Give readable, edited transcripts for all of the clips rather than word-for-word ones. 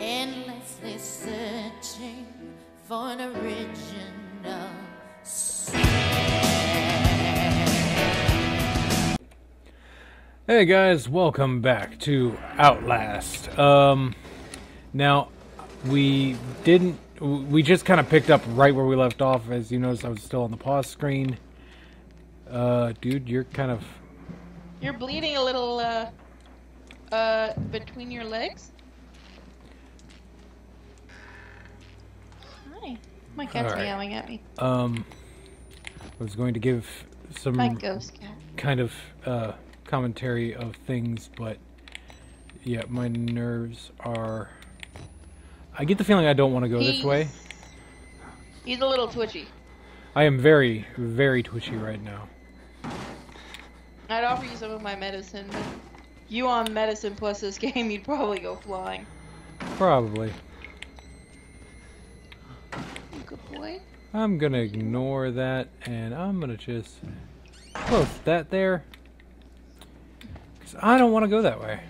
endlessly searching for an original song. Hey guys, welcome back to Outlast. Now we just kind of picked up right where we left off. As you notice, I was still on the pause screen. Dude, you're kind of... You're bleeding a little, between your legs. Hi. My cat's meowing at me. I was going to give some... My ghost cat. Kind of, commentary of things, but... Yeah, my nerves are... I get the feeling I don't want to go this way. He's a little twitchy. I am very, very twitchy right now. I'd offer you some of my medicine, but you on medicine plus this game, you'd probably go flying. Probably. Good boy. I'm gonna ignore that, and I'm gonna just close that there. Because I don't want to go that way.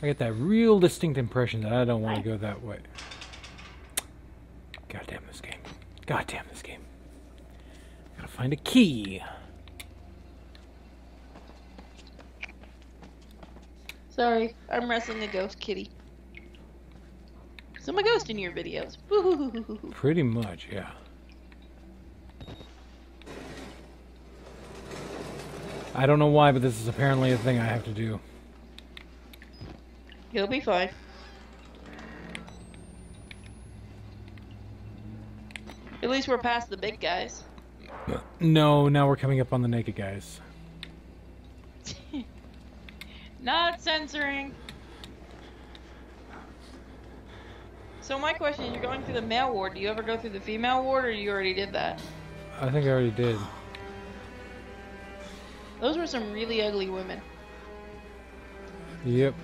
I get that real distinct impression that I don't want to go that way. God damn this game. God damn this game. Gotta find a key. Sorry, I'm wrestling a ghost kitty. So I'm a ghost in your videos. Pretty much, yeah. I don't know why, but this is apparently a thing I have to do. You'll be fine. At least we're past the big guys. No, now we're coming up on the naked guys. Not censoring. So my question is, you're going through the male ward. Do you ever go through the female ward, or you already did that? I think I already did. Those were some really ugly women. Yep.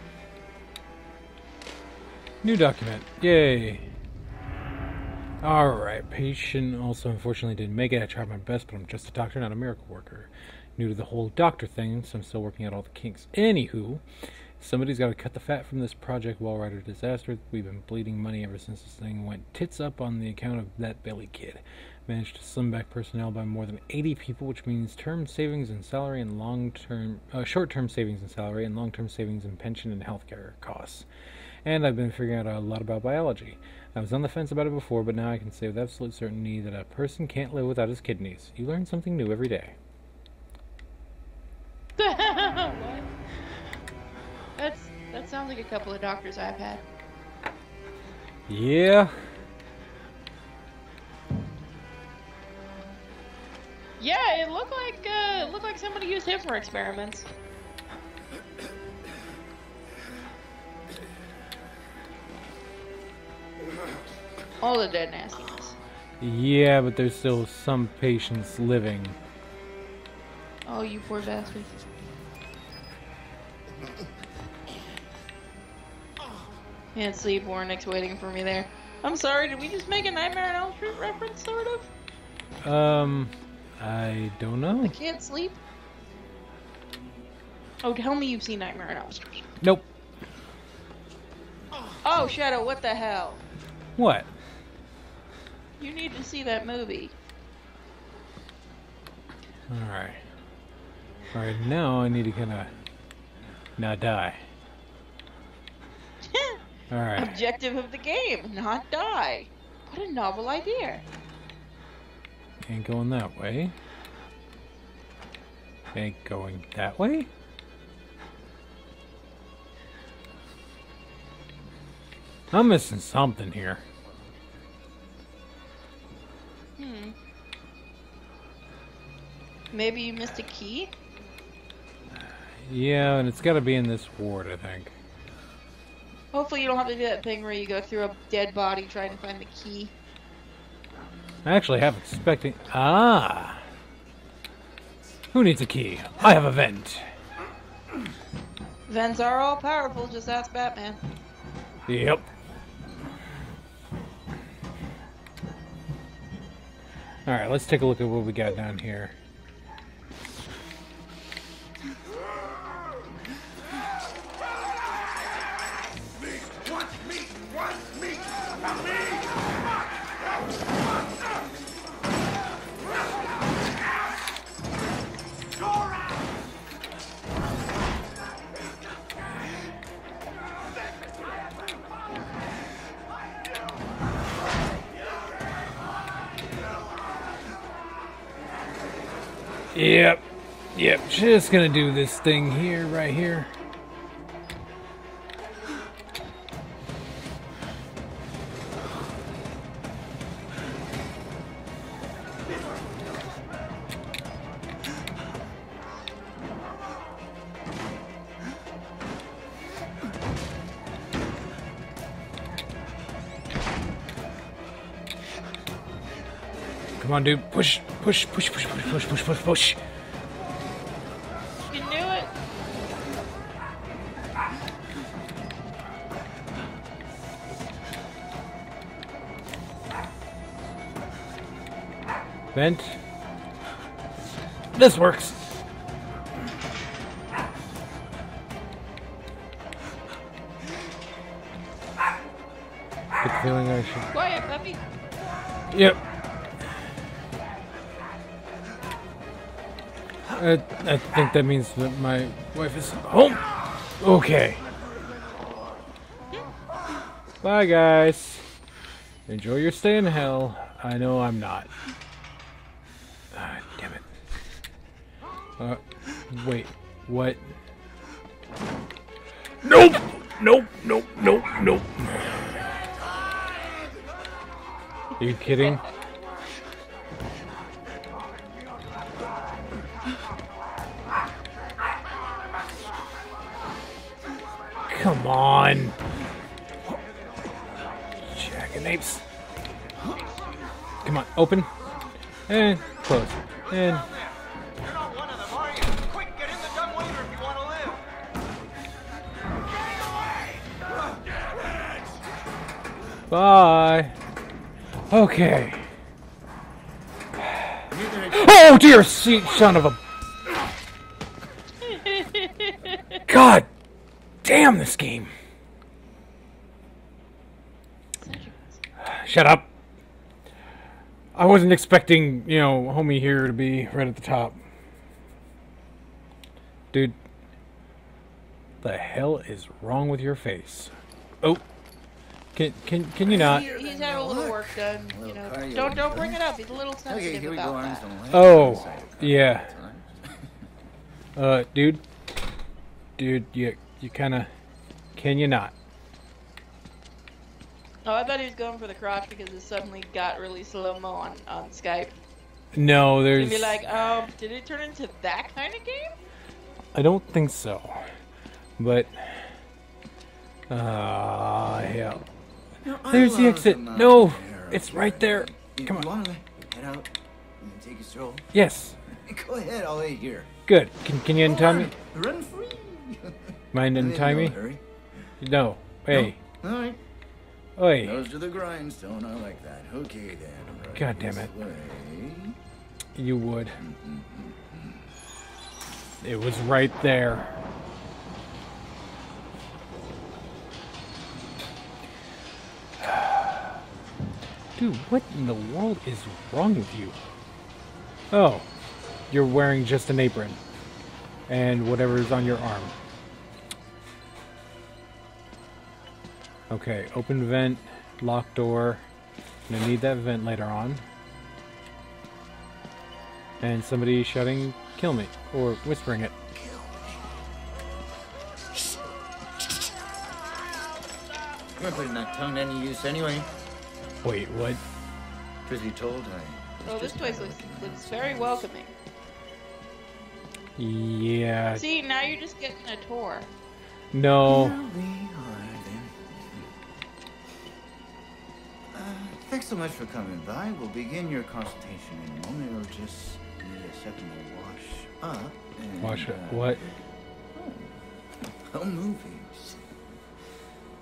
New document. Yay. Alright, patient also unfortunately didn't make it. I tried my best, but I'm just a doctor, not a miracle worker. New to the whole doctor thing, so I'm still working out all the kinks. Anywho, somebody's got to cut the fat from this Project Wallrider disaster. We've been bleeding money ever since this thing went tits up on the account of that belly kid. Managed to slim back personnel by more than 80 people, which means term savings and salary and long-term, short-term savings and salary and long-term savings and pension and healthcare costs. And I've been figuring out a lot about biology. I was on the fence about it before, but now I can say with absolute certainty that a person can't live without his kidneys. You learn something new every day. What? That sounds like a couple of doctors I've had. Yeah. Yeah, it looked like somebody used him for experiments. All the dead nastiness. Yeah, but there's still some patients living. Oh, you poor bastard. Can't sleep, Warnick's waiting for me there. I'm sorry, did we just make a Nightmare on Elm Street reference, sort of? I don't know. I can't sleep? Oh, tell me you've seen Nightmare on Elm Street. Nope. Oh, Shadow, what the hell? What? You need to see that movie. Alright. Alright, now I need to kinda... not die. Alright. Objective of the game, not die. What a novel idea. Ain't going that way. Ain't going that way? I'm missing something here. Hmm. Maybe you missed a key? Yeah, and it's gotta be in this ward, I think. Hopefully you don't have to do that thing where you go through a dead body trying to find the key. I actually have expecting... Ah! Who needs a key? I have a vent. Vents are all powerful, just ask Batman. Yep. Alright, let's take a look at what we got down here. Yep, just gonna do this thing here, right here. Come on, dude, push. Vent. This works. Good feeling, actually. Quiet, puppy. Yep. I think that means that my wife is home. Okay. Bye, guys. Enjoy your stay in hell. I know I'm not. Wait, what? Nope. Are you kidding? Come on. Jackanapes. Come on, open. And close. And... Bye. Okay. Oh dear, son of a... God damn this game. Shut up. I wasn't expecting, you know, homie here to be right at the top. Dude. The hell is wrong with your face? Oh. Can you not? He's had a little work done, you know. Don't bring it up. He's a little sensitive about that. Oh, yeah. Dude, you kind of... Can you not? Oh, I thought he was going for the crotch because it suddenly got really slow-mo on Skype. No, there's... You'd be like, did it turn into that kind of game? I don't think so. But... yeah. No, there's the exit. No, it's right there. Come on. Head out and take a stroll. Yes. Go ahead. I'll wait here. Good. Can you untie me? Run free. Mind untie me? No. Hey. All right. Hey. Those are the grindstone. I like that. Okay then. Right, God damn it. You would. It was right there. Dude, what in the world is wrong with you? Oh, you're wearing just an apron and whatever is on your arm. Okay, open vent, lock door. I'm gonna need that vent later on. And somebody shouting, "Kill me," or whispering it. I'm not putting that tongue to any use anyway. Wait, what? Pretty told I. Well, this place looks very welcoming. Yeah. See, now you're just getting a tour. No. Thanks so much for coming by. We'll begin your consultation in a moment. We'll just need a second to wash up. And, wash up? What? Home movies.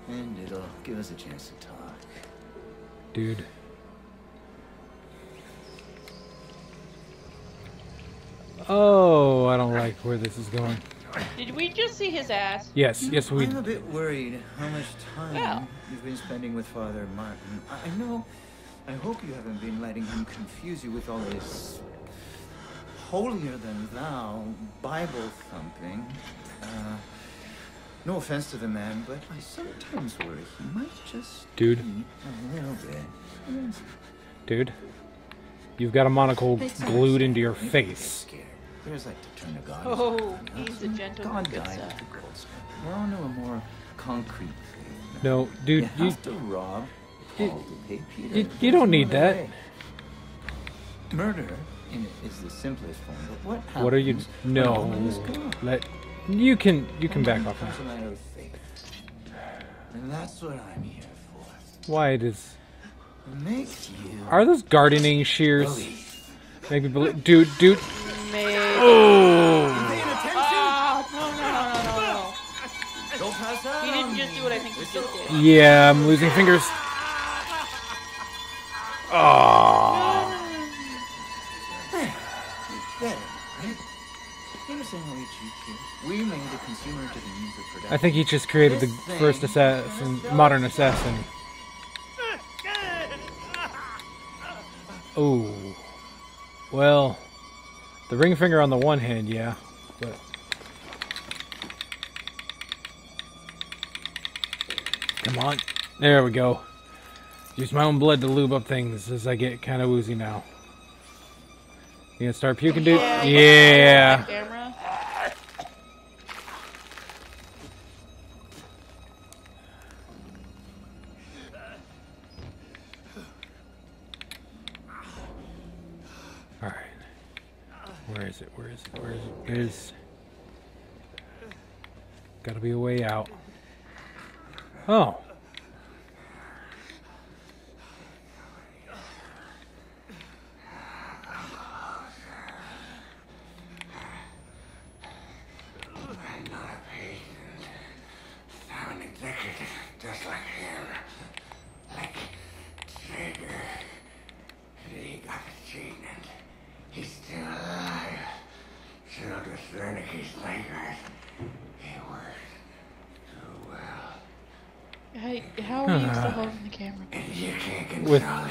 And it'll give us a chance to talk. Dude. Oh, I don't like where this is going. Did we just see his ass? Yes, yes we did. I'm a bit worried how much time you've been spending with Father Martin. I know, I hope you haven't been letting him confuse you with all this holier-than-thou Bible thumping. No offense to the man, but I sometimes worry he might just... Dude. A little bit. Dude. You've got a monocle glued into your face. There's like the turn of God. Oh, he's a gentleman. God died at the gold star. We're on to a more concrete thing. No, dude, you have to rob Paul to pay Peter. You don't need that. Murder is the simplest form. But what happens? What are you? No, let you can back off. And that's what I'm here for. Why does? Are those gardening shears? Make me believe, dude. Oh! No, no, no, no. He didn't just do what I think he just did. Yeah, I'm losing fingers. Oh! I think he just created the first assassin, modern assassin. Oh, well, the ring finger on the one hand, yeah, but come on, there we go. Use my own blood to lube up things as I get kind of woozy now. You gonna start puking, dude? Yeah. Where is it? There's gotta be a way out. Oh.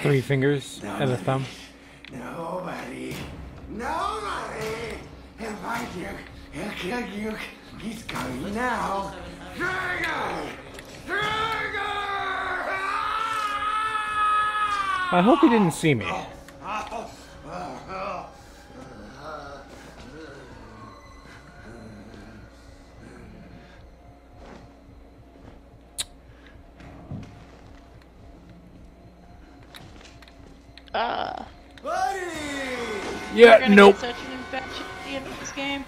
Three fingers and a thumb. Nobody! He'll find you. He'll kill you. He's coming now. Trigger! I hope he didn't see me. Yeah, nope. Such an infection at the end of this game.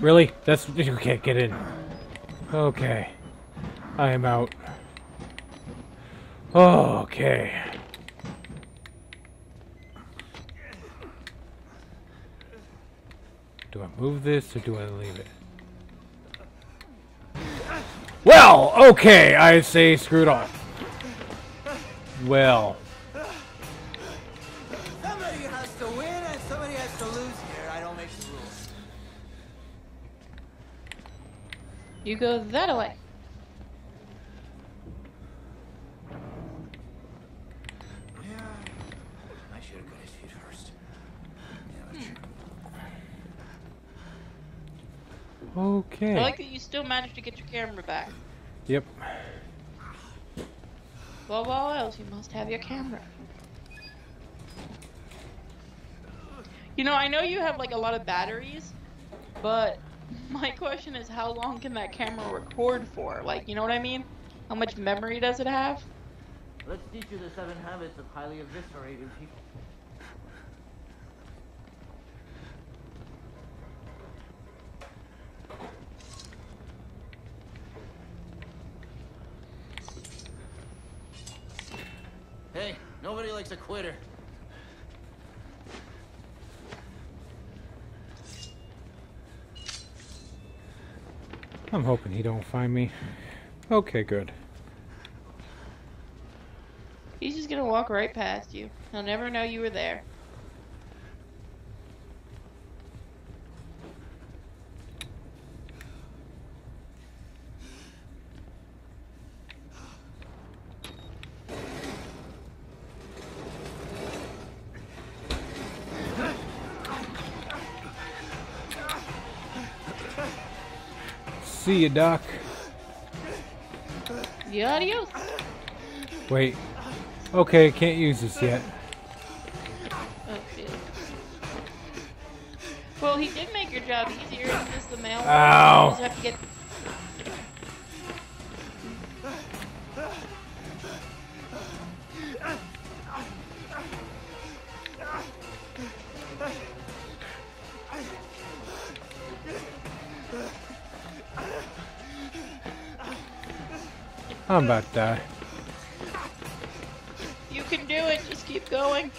Really? That's you can't get in. Okay. I am out. Okay. Do I move this or do I leave it? Well, okay, I say screwed off. Well. Somebody has to win and somebody has to lose here. I don't make the rules. You go that way. Yeah. I should have got his feet first. Yeah, okay. I like that you still managed to get your camera back. Yep. Above all else, you must have your camera. You know, I know you have like a lot of batteries, but my question is how long can that camera record for? Like, you know what I mean? How much memory does it have? Let's teach you the 7 habits of highly eviscerated people. Hey, nobody likes a quitter. I'm hoping he don't find me. Okay, good. He's just gonna walk right past you. He'll never know you were there. See ya, Doc. Adios. Wait. Okay, can't use this yet. Oh, shit. Well, he did make your job easier. It's just the mail. Ow. You just have to get... I'm about to die. You can do it, just keep going.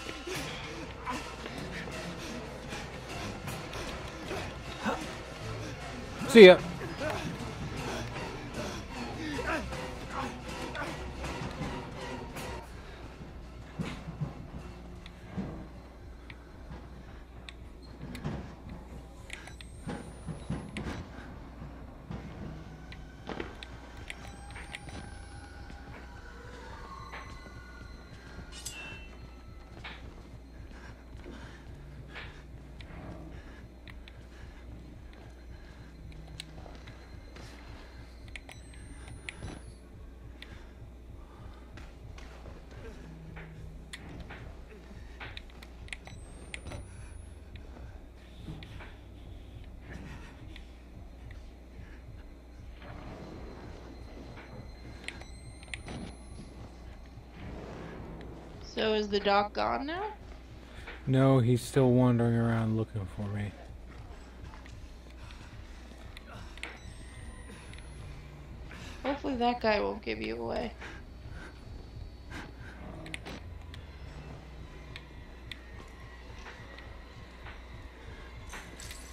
See ya. So is the doc gone now? No, he's still wandering around looking for me. Hopefully that guy won't give you away.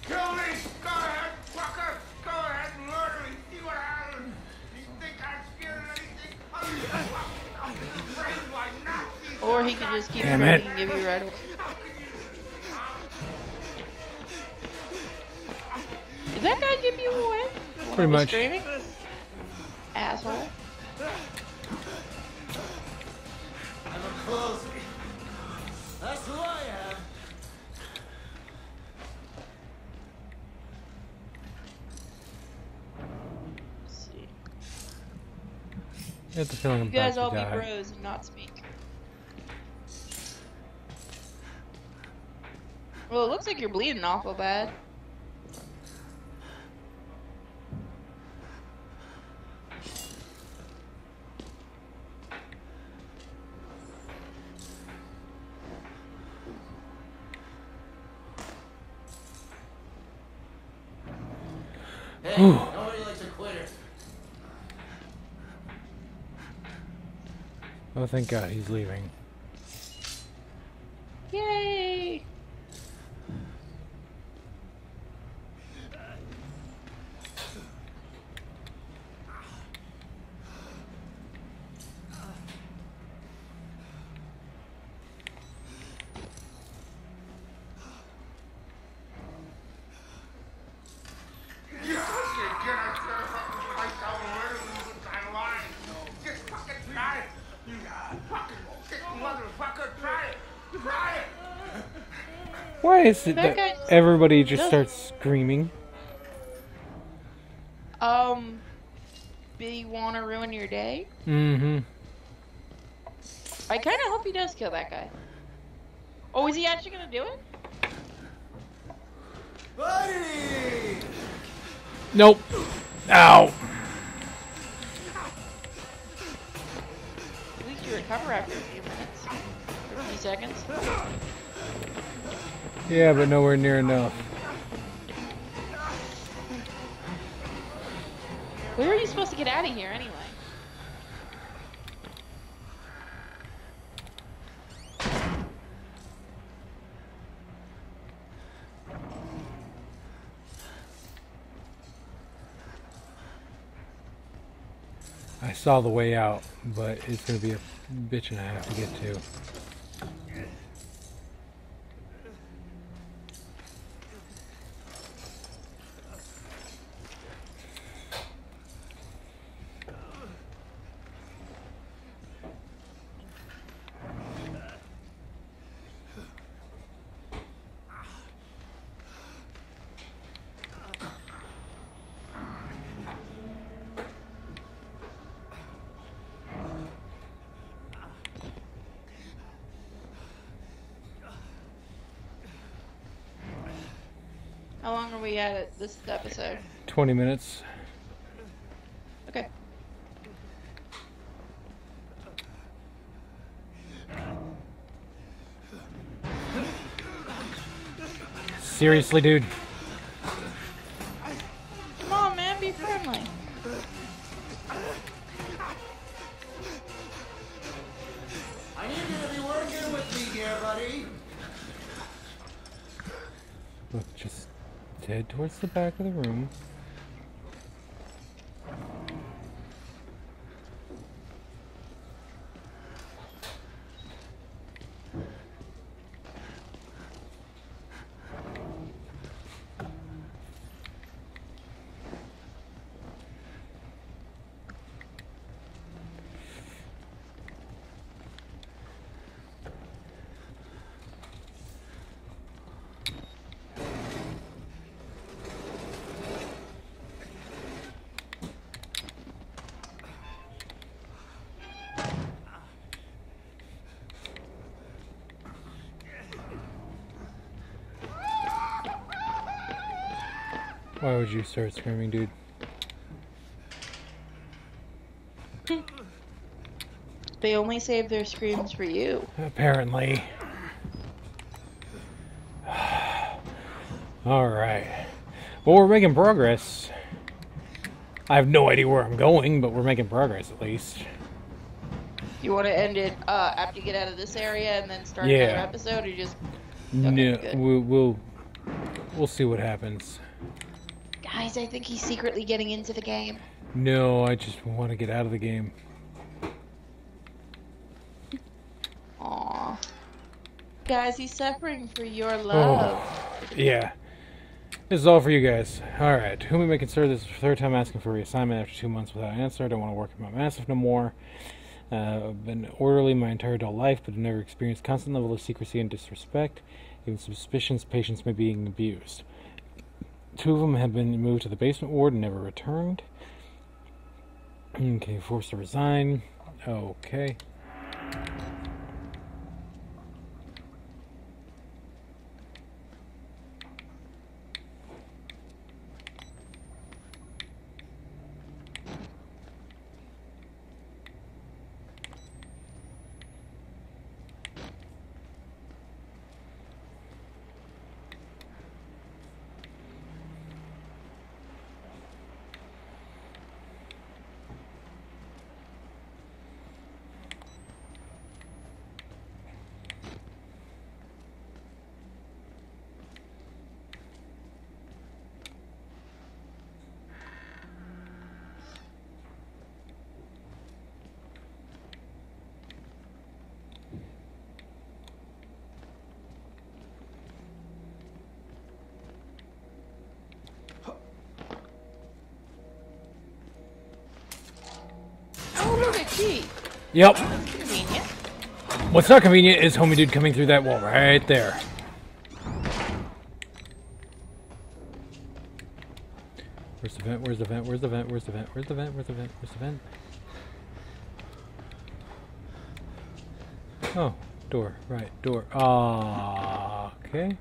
Kill me! Go ahead, fucker! Go ahead and murder me! See what happens! You think I'm scared of anything? I'm afraid like not! Or he could just keep it and give you right away. Did that guy give you away? Pretty much. Screaming? Asshole. I'm a close. That's who I am. Let's see. I have the feeling I'm about to die. You guys all be bros and not speak. Well, it looks like you're bleeding awful bad. Hey, nobody likes a quitter. Oh, thank God he's leaving. Yay! Why is it that everybody just starts screaming? Do you want to ruin your day? Mm-hmm. I kind of hope he does kill that guy. Oh, is he actually going to do it? Buddy! Nope. Ow. At least you recover after a few minutes. Or a few seconds. Yeah, but nowhere near enough. Where are you supposed to get out of here, anyway? I saw the way out, but it's gonna be a bitching I have to get to. How long are we at it this episode? 20 minutes. Okay. Seriously, dude. Come on, man, be friendly. I need you to be working with me here, buddy. Look, just head towards the back of the room. Why would you start screaming, dude? They only save their screams for you. Apparently. Alright. Well, we're making progress. I have no idea where I'm going, but we're making progress at least. You want to end it after you get out of this area and then start another episode? Or just... Okay, no, we'll see what happens. Guys, I think he's secretly getting into the game. No, I just want to get out of the game. Aww. Guys, he's suffering for your love. Oh, yeah. This is all for you guys. Alright, whom we may consider this is the third time asking for reassignment after 2 months without an answer. I don't want to work at my massive no more. I've been orderly my entire adult life, but I've never experienced constant level of secrecy and disrespect. Even suspicions patients may be being abused. 2 of them have been moved to the basement ward and never returned. Okay, forced to resign. Okay. Yep. That's convenient. What's not convenient is homie dude coming through that wall right there. Where's the vent? Where's the vent? Where's the vent? Where's the vent? Where's the vent? Where's the vent? Where's the vent? Oh, door. Right, door. Ah, okay.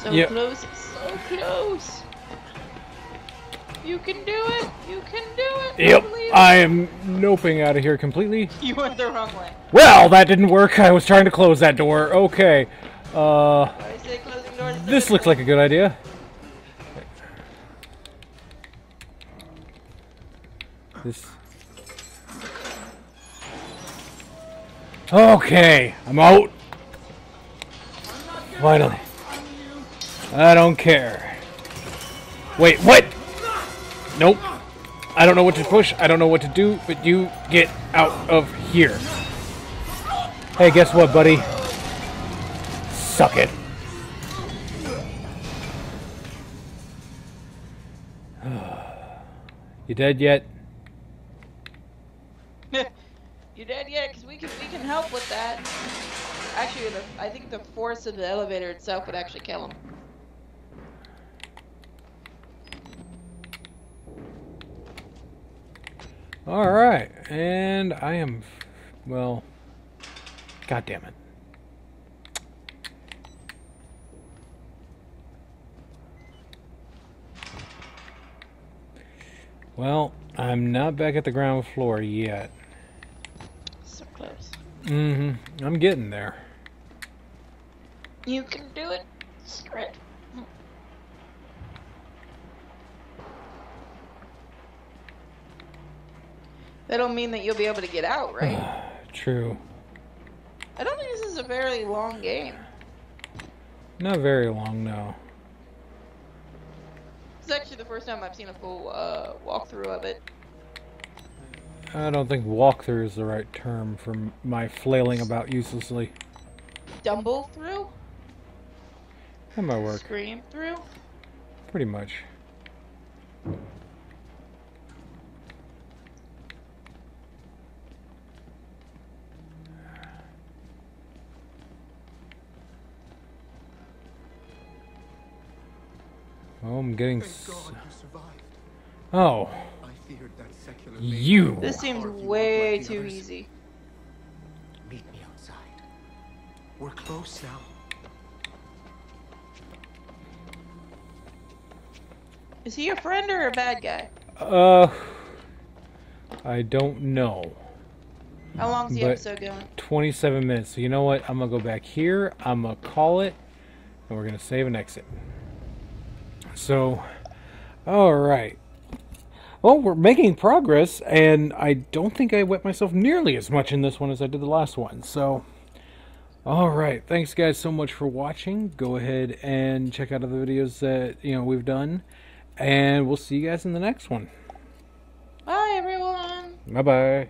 So close, so close. You can do it! You can do it! Yep, I am noping out of here completely. You went the wrong way. Well, that didn't work. I was trying to close that door. Okay. This looks like a good idea. This... Okay, I'm out. Finally. I don't care. Wait, what? Nope. I don't know what to push. I don't know what to do, but you get out of here. Hey, guess what, buddy? Suck it. You dead yet? You dead yet? Because we can help with that. Actually, I think the force of the elevator itself would actually kill him. All right, and I am, well, God damn it. Well, I'm not back at the ground floor yet. So close. Mm-hmm. I'm getting there. You can do it. Screw it. That'll mean that you'll be able to get out, right? True. I don't think this is a very long game. Not very long, no. This is actually the first time I've seen a full walkthrough of it. I don't think walkthrough is the right term for my flailing about uselessly. Dumble through? That might work. Scream through? Pretty much. Oh, I'm getting. Oh. You. This seems way too easy. Meet me outside. We're close now. Is he a friend or a bad guy? I don't know. How long's the episode going? 27 minutes. So you know what? I'm gonna go back here. I'm gonna call it, and we're gonna save and exit. So, all right. Well, we're making progress, and I don't think I wet myself nearly as much in this one as I did the last one. So, all right. Thanks, guys, so much for watching. Go ahead and check out other videos that, you know, we've done, and we'll see you guys in the next one. Bye, everyone. Bye-bye.